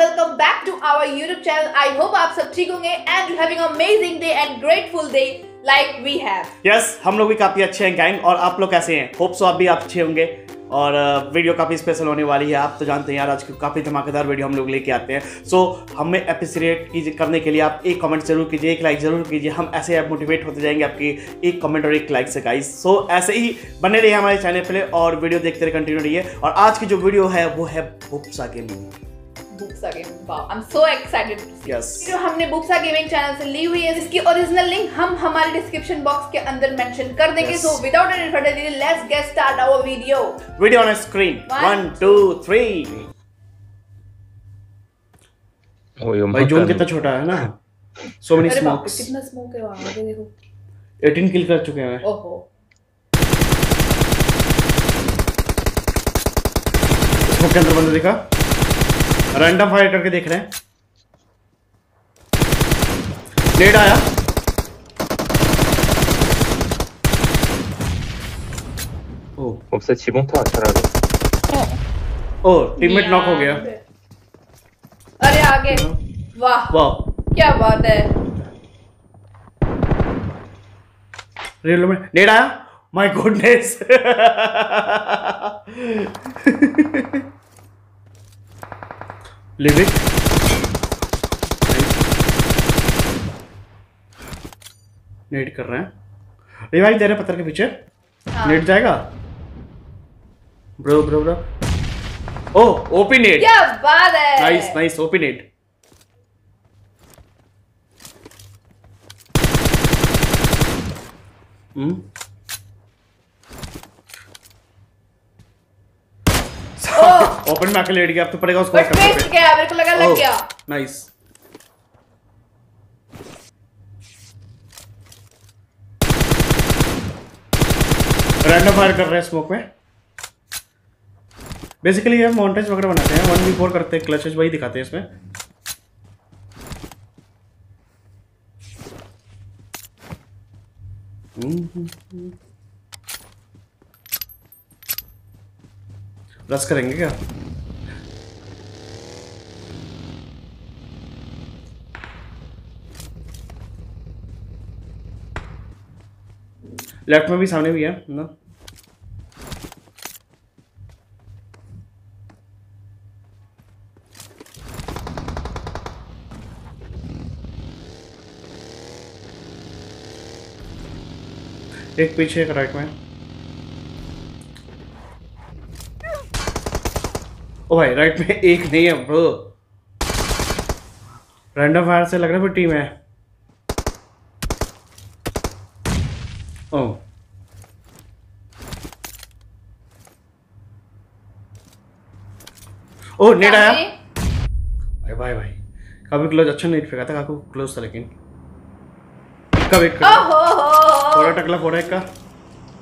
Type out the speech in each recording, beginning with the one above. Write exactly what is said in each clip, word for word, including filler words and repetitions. welcome back to our YouTube channel. I hope आप सब ठीक होंगे and you're having an amazing day and grateful day like we have. Yes, हम लोग भी काफी अच्छे हैं गैंग और आप लोग कैसे हैं? Hope so आप भी आप अच्छे होंगे और वीडियो काफ़ी स्पेशल होने वाली है। आप तो जानते हैं यार आज की काफ़ी धमाकेदार वीडियो हम लोग लेके आते हैं। सो so, हमें अप्रिशिएट करने के लिए आप एक कमेंट जरूर कीजिए, एक लाइक ज़रूर कीजिए। हम ऐसे आप मोटिवेट होते जाएंगे आपकी एक कमेंट और एक लाइक से गाइस। सो so, ऐसे ही बने रहिए हमारे चैनल पर और वीडियो देखते रहे, कंटिन्यू रहिए। और आज की जो वीडियो है वो है बुब्सा गेमिंग। बुब्सा गेमिंग, वाह, I'm so excited. Yes. जो हमने बुब्सा गेमिंग चैनल से ली हुई है, इसकी ओरिजिनल लिंक हम हमारे डिस्क्रिप्शन बॉक्स के अंदर मेंशन कर देंगे। Yes. So without any further delay, let's get start our video. Video on screen. One, two, three. भाई जोन कितना छोटा है ना? So many smokes. कितना स्मोक है वहाँ पे देखो. eighteen किल कर चुके हैं। ओहो. स्मोक के अंदर बंदा देखा? रैंडम फायर करके देख रहे हैं। लेट आया ओ सबसे चिपम था अच्छा ओ टीममेट नॉक हो गया। अरे आगे वाह वाह क्या बात है। रियल में लेट आया my goodness. Live it. Net कर रहे हैं। रिवाइव दे रहे पत्थर के पीछे। नेट जाएगा। Bro bro bro. Oh OP net. क्या बात है। Nice nice OP net. Hmm. Open में आके लेट गया, अब तो पड़ेगा उसको करना। बट क्या मेरे को लगा लग गया। नाइस। रैंडम फायर कर रहे हैं स्मोक में। बेसिकली ये माउंटेज वगैरह बनाते हैं, वन वी फोर करते हैं, क्लचेज वही दिखाते हैं इसमें। हम्म रस करेंगे क्या? लेफ्ट में भी सामने भी है ना? एक पीछे एक राइट में। ओ भाई राइट में एक नहीं है ब्रो। रैंडम फायर से लग रहा है टीम है। ओ ओ नेट आया। भाई भाई भाई काफी क्लोज, अच्छा नेट फेंका था, काफी क्लोज था लेकिन कब एक थोड़ा टकला फोड़ा एक का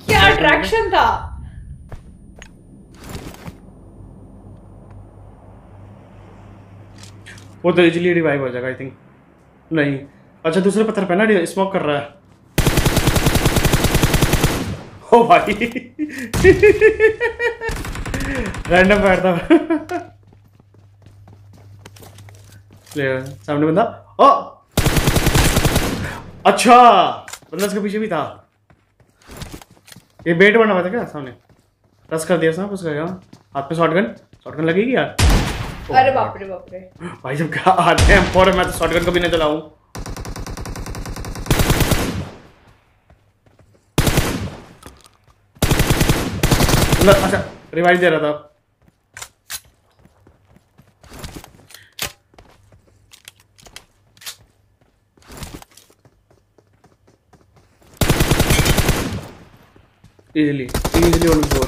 क्या अट्रैक्शन था। वो तो इजीली रिवाइव हो जाएगा आई थिंक। नहीं अच्छा दूसरे पत्थर पे ना स्मोक कर रहा है। ओ भाई रैंडम फायर था। सामने बंदा। ओ अच्छा बंदा इसके पीछे भी था। ये बेट बना हुआ था क्या सामने? रस कर दिया साहब उसका। हाथ पे शॉटगन शॉटगन लगेगी यार। अरे बाप रे बाप रे भाई जब क्या आते हैं फोर में तो शॉटगन कभी नहीं चलाऊं। अच्छा रिवाइव दे रहा था। Easily easily one four.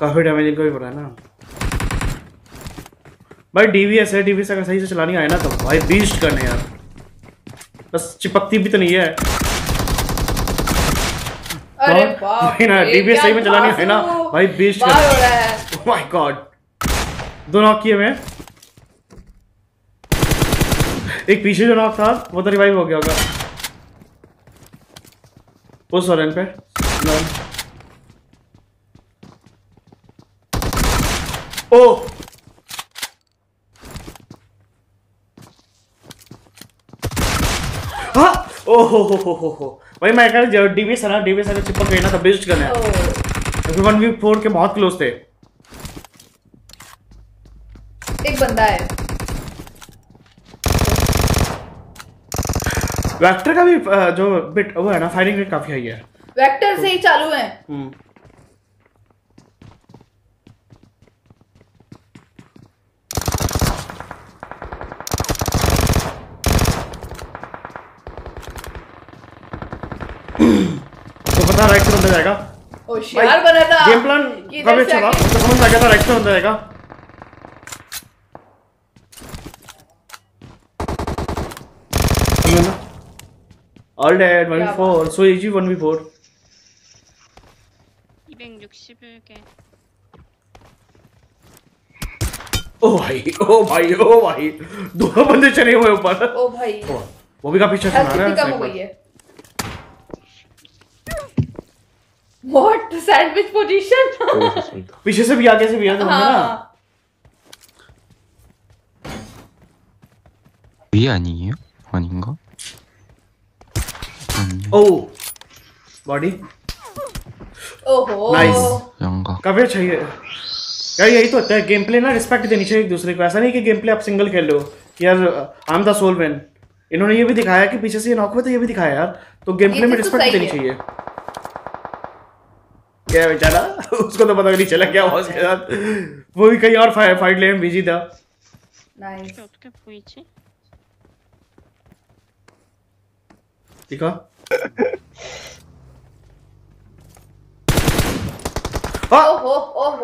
काफी डैमेजिंग को भी पड़ा है ना भाई। डीवीएस है, डीवीएस अगर सही से चलानी आए ना तो भाई बीस्ट करने यार। बस चिपकती भी तो नहीं है। अरे भाई ना डीवीएस सही में चलानी है ना भाई बीस्ट कर। माय गॉड दो नॉक किए मैं। एक पीछे जो नॉक था वो तो रिवाइव हो गया होगा उस ऑरेंज पे। Oh! हाँ! Oh हो हो हो हो हो वही मैं कह रहा हूँ डीवी सारा डीवी सारा चिपक गए ना तब बेस्ट करना है अभी वन वी फोर के बहुत क्लोज थे एक बंदा है वेक्टर का भी जो बिट वो है ना फायरिंग रेट काफी हाई है वेक्टर से ही चालू है राइट से बंदा जाएगा होशियार बना था गेम प्लान कभी चला तो समझ आ गया था राइट से बंदा जाएगा all dead one v four so easy one v four two sixty oh भाई ओ भाई ओ भाई दो बंदे चले हुए ऊपर ओ भाई वो भी काफी अच्छा सुना रहा है कम हो गई है What sandwich position? पीछे से भी आगे से भी आगे होंगे ना? B 아니에요? 아닌가? Oh, body. Oh, nice. यंगा. काफी अच्छा है. यार यही तो होता है गेमप्ले ना रिस्पेक्ट देनी चाहिए एक दूसरे को ऐसा नहीं कि गेमप्ले आप सिंगल खेल लो यार I'm the sole man इन्होंने ये भी दिखाया कि पीछे से ये नॉक हुआ तो ये भी दिखाया यार तो गेमप्ले में रिस्पेक्ट देनी चाहिए क्या बेचारा उसको तो पता नहीं चला क्या हुआ उसके साथ वो भी कहीं और फाइट लेन में बिजी था नाइस उसके पीछे ठीक है ओ हो ओ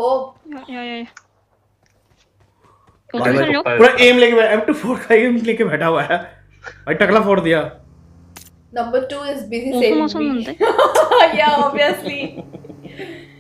हो या या पूरा एम लेके एम टू फोर का एम लेके बैठा हुआ है भाई टकला फोड़ दिया number two is busy saving या ऑब्वियसली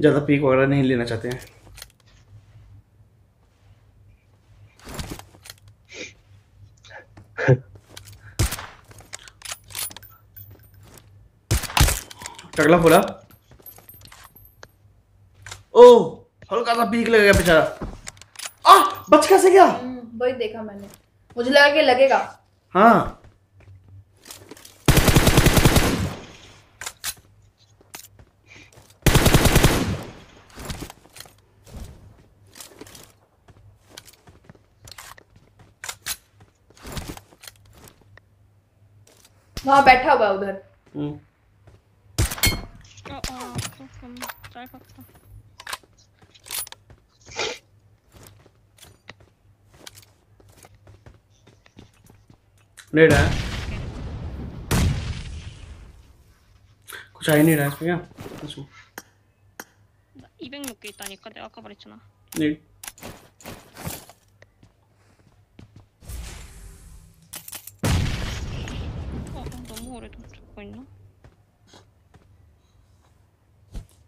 ज़्यादा पीक वगैरह नहीं लेना चाहते हैं टकला बोला ओ हल्का सा पीक लग गया बेचारा आ बच कैसे गया वही देखा मैंने मुझे लगा कि लगेगा हाँ वहाँ बैठा हुआ उधर नहीं रहा कुछ आई नहीं रहा इसमें क्या 이백 넘게 있다니까 내가 아까 말했잖아 네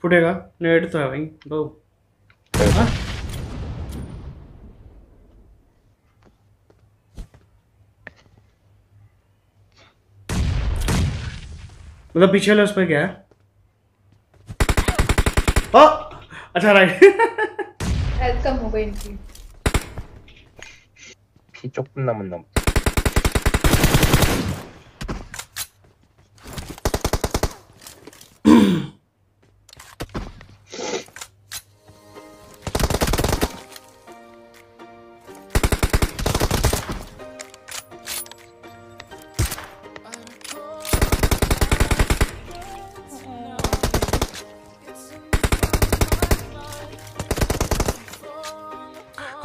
फुटेगा नेट तो है भाई दो हाँ मतलब पीछे वाला उस पर क्या है ओ अच्छा राइट हेल्थ कम हो गई इनकी किचोक ना मन्ना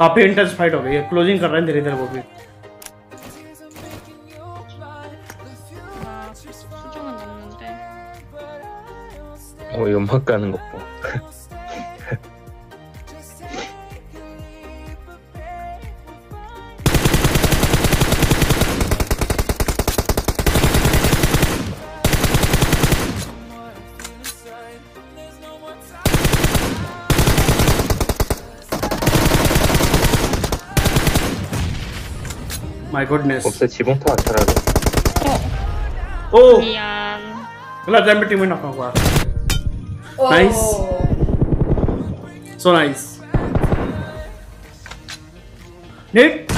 काफी इंटेंस फाइट हो गई है क्लोजिंग कर रहे हैं धीरे धीरे वो भी ओ ये मक्का नहीं My goodness. Oh! Oh! Yan. Wala, damn it, team na ako. Nice. So nice. Nick!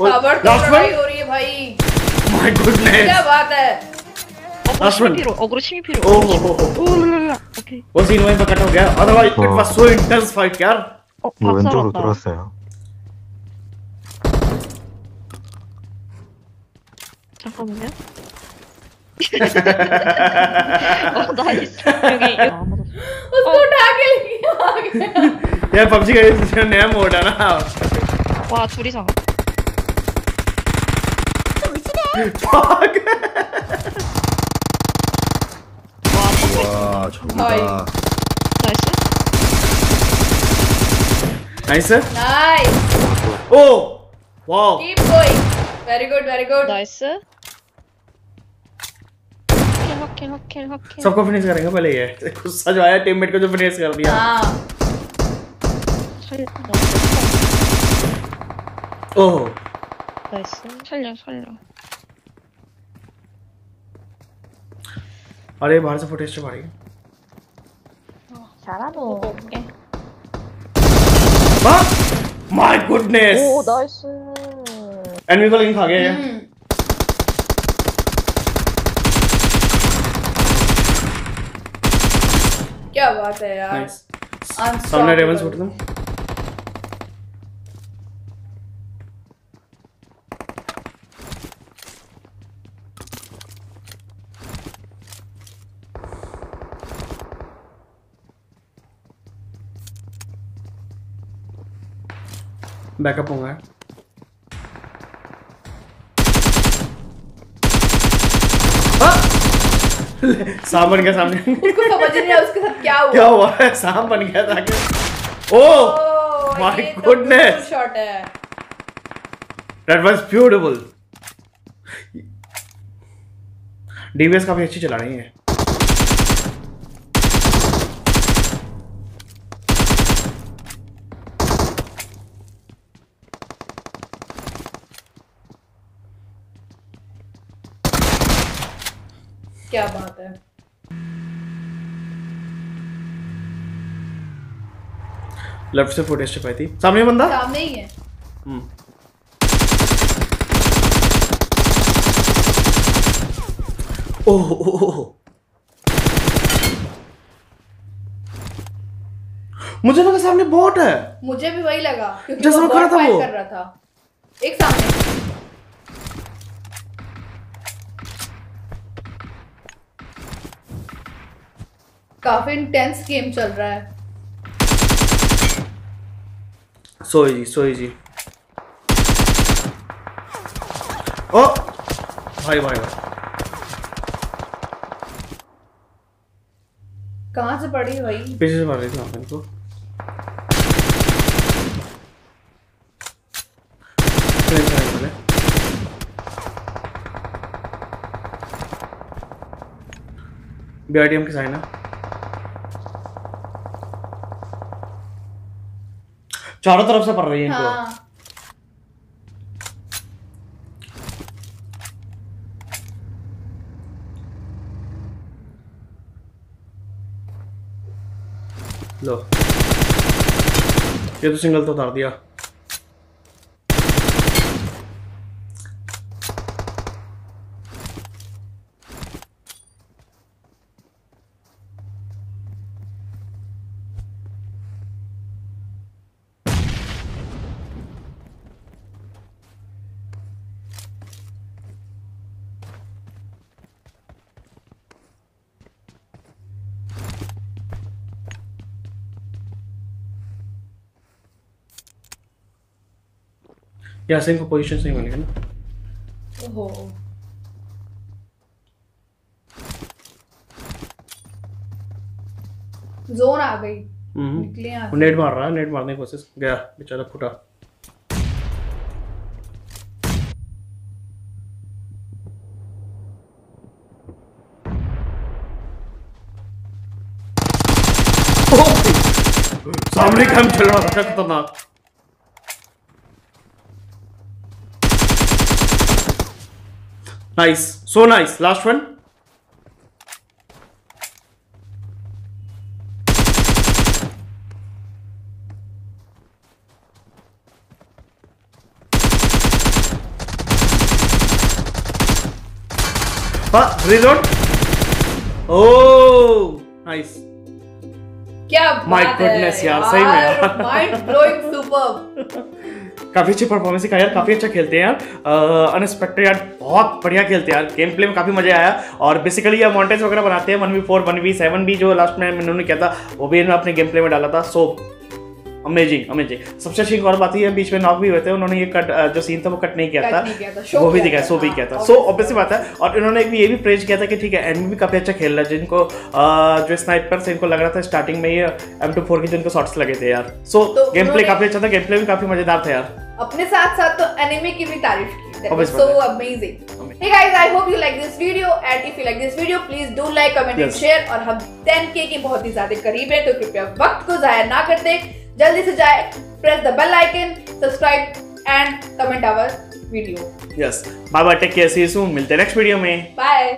Last one? My goodness! क्या बात है? Last one. Oh, oh, oh. Okay. Was he in my pocket? Otherwise, it was so intense fight, yaar. 어, 왼쪽으로 들어왔어요. 잠깐만요. 어, 나이스. 여기 उसको उठा के लेके आ गया. यार P U B G का नया मोड है ना. 와, 둘이서. 와, 정말. Nice, sir. Nice. Oh, wow. Keep going. Very good, very good. Nice, sir. Kill, kill, kill, kill. सबको finish करेंगे पहले ये. गुस्सा जो आया teammate को जो finish कर दिया. हाँ. Oh. Nice, sir. 살려, 살려. अरे बाहर से footage चुप आ रही है. सारा तो. Huh? My goodness! Oh, nice. And we will link again. Mm. क्या बात है यार? Nice. सामने रेवंस उठ दो. Back up होगा। हाँ, सांप बन गया सामने। उसको समझ नहीं आया उसके साथ क्या हुआ? क्या हुआ है? सांप बन गया था क्या? Oh my goodness! That was beautiful. D V S काफी अच्छी चला रही है। क्या बात है? लेफ्ट से फुटेज छुपाई थी। सामने बंदा? सामने ही है। हम्म। ओह ओह ओह। मुझे लगा सामने बॉट है। मुझे भी वही लगा। जैसे वो खड़ा था वो। कर रहा था। एक सामने। काफी इंटेंस गेम चल रहा है। So easy, so easy. ओ, भाई भाई भाई। कहाँ से पड़ी भाई? पीछे से मार रही थी आपने को। B I T M के साइन है। चारों तरफ से पड़ रही है इनको। लो, ये तो सिंगल तो उतार दिया। Yeah, same position, same again. Oh. Zone आ गई, निकले यहाँ से। नेट मार रहा है, नेट मारने की कोशिश, गया बेचारा फुटा। सामने काम चल रहा था खतरनाक। Nice, so nice, last one. Reload, oh nice, क्या बात है यार, सही में यार, माइंड ब्लोइंग सुपर्ब। काफी अच्छी परफॉर्मेंस है यार, काफी अच्छा खेलते हैं यार, अनएक्सपेक्टेड यार, बहुत बढ़िया खेलते हैं यार, गेम प्ले में काफी मजा आया। और बेसिकली ये मॉन्टेज वगैरह बनाते हैं, one v four one v seven भी जो लास्ट में इन्होंने किया था वो भी इन्होंने अपने गेम प्ले में डाला था। So amazing amazing. सबसे अच्छी और बात है बीच में नॉक भी हुए थे, उन्होंने ये कट जो सीन था वो कट नहीं किया था, वो भी दिखाया, सो भी किया था, सो ऑब्वियसली बात है। और इन्होंने एक भी ये भी प्रेज किया था कि ठीक है एनमी भी काफ़ी अच्छा खेल रहा है, जिनको जो स्नाइपर से इनको लग रहा था स्टार्टिंग में ये एम टू फोर के जिनको शॉट्स लगे थे यार। सो गेम प्ले काफ़ी अच्छा था, गेम प्ले भी काफ़ी मजेदार था यार, अपने साथ साथ तो एनिमी की भी तारीफ की, so amazing. Hey guys, I hope you like this video, and if you like this video please do like, comment and share. और हम टेन के के बहुत ही ज्यादा करीब है, तो कृपया वक्त को जाया ना करते, जल्दी से जाए, press the bell icon, subscribe and comment our video. Yes, bye bye, take care, see you soon, मिलते हैं नेक्स्ट वीडियो में, बाय।